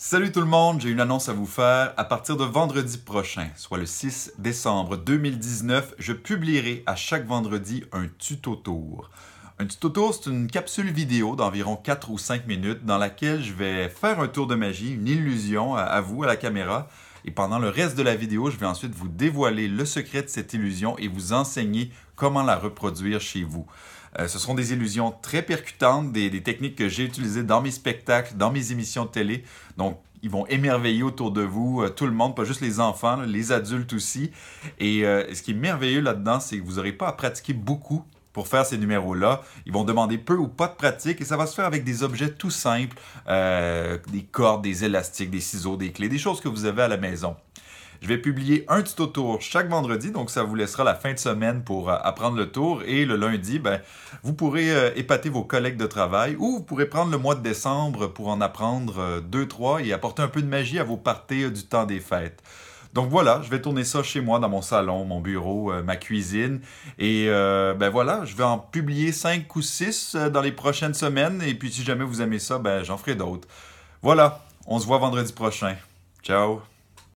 Salut tout le monde, j'ai une annonce à vous faire. À partir de vendredi prochain, soit le 6 décembre 2019, je publierai à chaque vendredi un tuto-tour. Un tuto-tour, c'est une capsule vidéo d'environ 4 ou 5 minutes dans laquelle je vais faire un tour de magie, une illusion à vous, à la caméra. Et pendant le reste de la vidéo, je vais ensuite vous dévoiler le secret de cette illusion et vous enseigner comment la reproduire chez vous. Ce seront des illusions très percutantes, des techniques que j'ai utilisées dans mes spectacles, dans mes émissions de télé. Donc, ils vont émerveiller autour de vous, tout le monde, pas juste les enfants, là, les adultes aussi. Et ce qui est merveilleux là-dedans, c'est que vous n'aurez pas à pratiquer beaucoup pour faire ces numéros-là. Ils vont demander peu ou pas de pratique et ça va se faire avec des objets tout simples, des cordes, des élastiques, des ciseaux, des clés, des choses que vous avez à la maison. Je vais publier un tuto-tour chaque vendredi, donc ça vous laissera la fin de semaine pour apprendre le tour. Et le lundi, vous pourrez épater vos collègues de travail ou vous pourrez prendre le mois de décembre pour en apprendre 2-3 et apporter un peu de magie à vos parties du temps des fêtes. Donc voilà, je vais tourner ça chez moi, dans mon salon, mon bureau, ma cuisine. Et voilà, je vais en publier 5 ou 6 dans les prochaines semaines. Et puis si jamais vous aimez ça, j'en ferai d'autres. Voilà, on se voit vendredi prochain. Ciao!